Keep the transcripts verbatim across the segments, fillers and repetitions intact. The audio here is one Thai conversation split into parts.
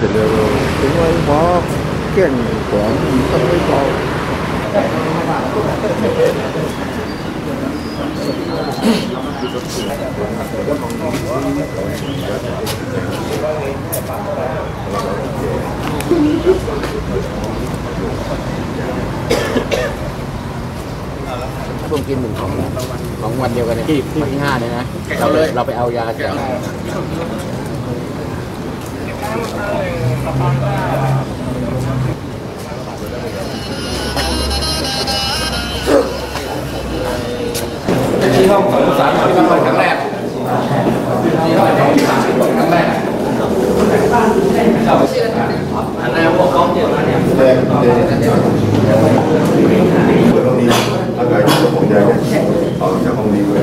sendiri semua bos kian kuang semua bosผมกินหนึ่งของของวันเดียวกันเนี่ยวันที่ห้าเนี่ยนะเราเลยเราไปเอายาจากที่ห้องของสารที่มันเป็นครั้งแรกที่ห้องของสารที่เป็นครั้งแรกอันนั้นพวกเขาเจอมาเนี่ยเดินเดินเดินเดินเรามีอะไรที่ผมอยากเอาจากของดีเลย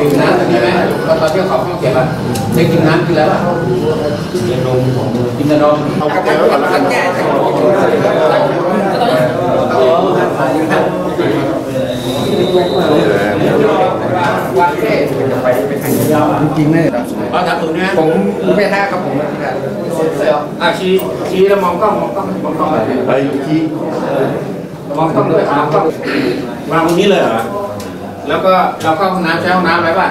ดื่มน้ำใช่ไหมตอนเที่ยวเขาเข้าเก็บอ่ะเด็กกินน้ำกินแล้วอ่ะกินนมกินนมเอาแก้วก่อนแล้วกันแก้วจริงเลยเอาถามตัวนี้ผมไม่แท้ครับผมอ่ะชี้ชี้แล้วมองกล้องมองกล้องมองกล้องอะไรชี้มองกล้องเลยครับกล้องมาตรงนี้เลยเหรอแล้วก็เราเข้าห้องน้ำใช้ห้องน้ำไหมบ้าง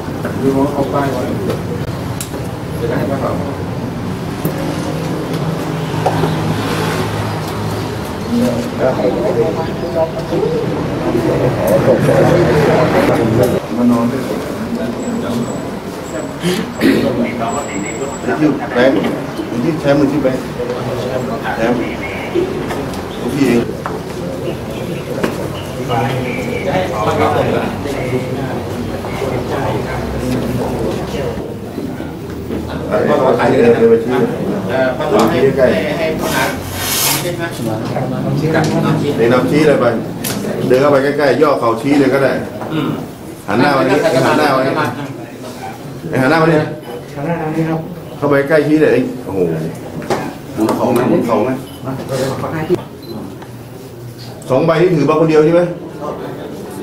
ดูว่าเขาป้ายไว้เดี๋ยวให้เขาต่อมานอนด้วยที่แบงค์ที่แชมป์มือที่แบงค์แชมป์พี่เองก็ขอขายเลยนะก็ขอให้ให้พนักในน้ำชี้เลยไปเดินเข้าไปใกล้ๆย่อเข่าชี้เลยก็ได้หันหน้าวันนี้หันหน้าวันนี้หันหน้าวันนี้เข้าไปใกล้ชี้เลยโอ้โหมุนเข่าไหมมุนเข่าไหมสองใบที่ถือมาคนเดียวใช่ไหม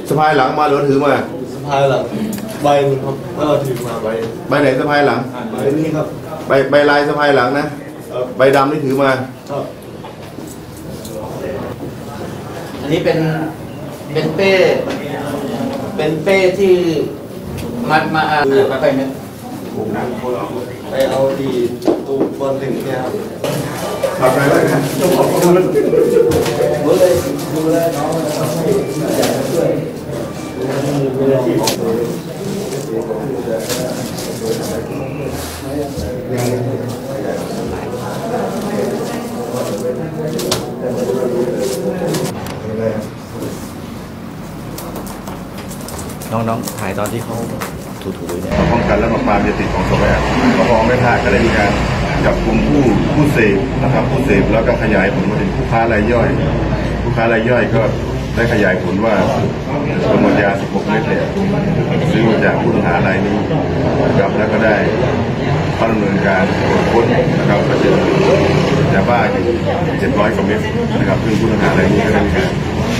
สะพายหลังมาหรือถือมาสะพายหลังใบนึงครับเออถือมาใบใบไหนสะพายหลังใบนี้ครับใบใบลายสะพายหลังนะใบดำที่ถือมาอันนี้เป็นเป็นเป้เป็นเป้ที่มัดมาไปไหมไปเอาดีตู้บนถึงเนี่ยครับทำอะไรได้ครับดูเลยดูเลยน้องช่วยน้องๆถ่ายตอนที่เขาถูๆเนี่ยป้องกันและปราบปรามยาติดของสแวร์กองได้ท่ากันเลยในการจับกลุ่มผู้ผู้เสพนะครับผู้เสพแล้วก็ขยายผลมาถึงผู้ค้ารายย่อยผู้ค้ารายย่อยก็ได้ขยายผลว่าจำนวนยาสิบหกเม็ดเนี่ยซื้อมาจากผู้ต้องหารายนี้นะครับแล้วก็ได้ดำเนินการตรวจค้นนะครับก็เจอยาบ้าอีกเจ็ดร้อยกว่าเม็ดนะครับซึ่งผู้ต้องหารายนี้ก็ได้มีการ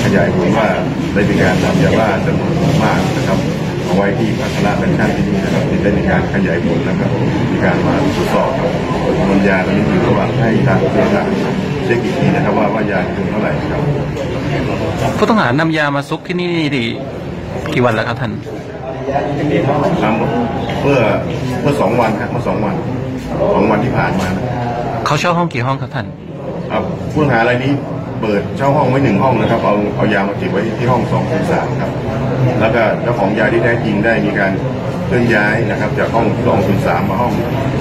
ขยายผลว่าได้มีการนำยาบ้าจำนวนมากนะครับเอาไว้ที่พัฒนาเป็นชาติที่นี่นะครับที่ได้มีการขยายผลนะครับมีการมาตรวจสอบจำนวนยาตอนนี้อยู่ระหว่างให้ทางผู้ต้องหาเช็คอีกทีนะครับว่าว่ายาคือเท่าไหร่ครับผู้ต้องหานำยามาซุกที่นี่ดีกี่วันแล้วครับท่านนำเมื่อเมื่อสองวันครับเมื่อสองวันสองวันที่ผ่านมาเขาเช่าห้องกี่ห้องครับท่านครับผู้ต้องหารายนี้เปิดเช่าห้องไว้หนึ่งห้องนะครับเอาเอายามาเก็บไว้ที่ห้องสองถึงสามครับแล้วก็เจ้าของยาที่ได้ยิงได้มีการเคลื่อนย้ายนะครับจากห้องสองถึงสามมาห้อง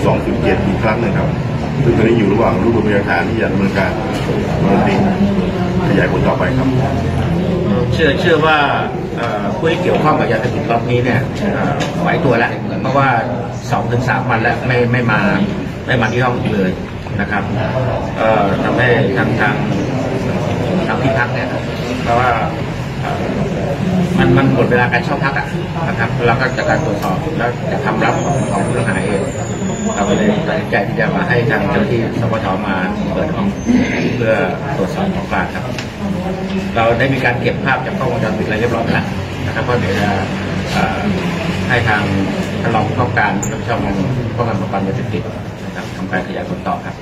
สองถึงเจ็ดอีกครั้งหนึ่งครับซึ่งตอนนี้อยู่ระหว่างรูปแบบพยานฐานที่จะดำเนินการดำเนินการขยายผลต่อไปครับเชื่อเชื่อว่าผู้ที่เกี่ยวข้องกับยาเสพติดรอบนี้เนี่ยไหวตัวแล้วเหมือนเมื่อว่าสองถึงสามวันแล้วไม่ไม่มา ได้มาที่ห้องเลยนะครับทำให้ทางทางทางที่พักเนี่ยเพราะว่ามันมันหมดเวลาการเช่าพักอ่ะนะครับเราก็จะการตรวจสอบแล้วจะทำรับของของผู้หายเองเราก็เลยตัดสินใจที่จะมาให้ทางเจ้าหน้าที่สปทมาเปิดห้องเพื่อตรวจสอบของกลางครับเราได้มีการเก็บภาพจากกล้องวงจรปิดอะไรเรียบร้อยแล้วนะครับก็เดี๋ยวจะให้ทางท่านรองผู้กำกับการรับผิดชอบงานป้องกันปราบปรามยาเสพติดนะครับทำการขยายผลต่อครับ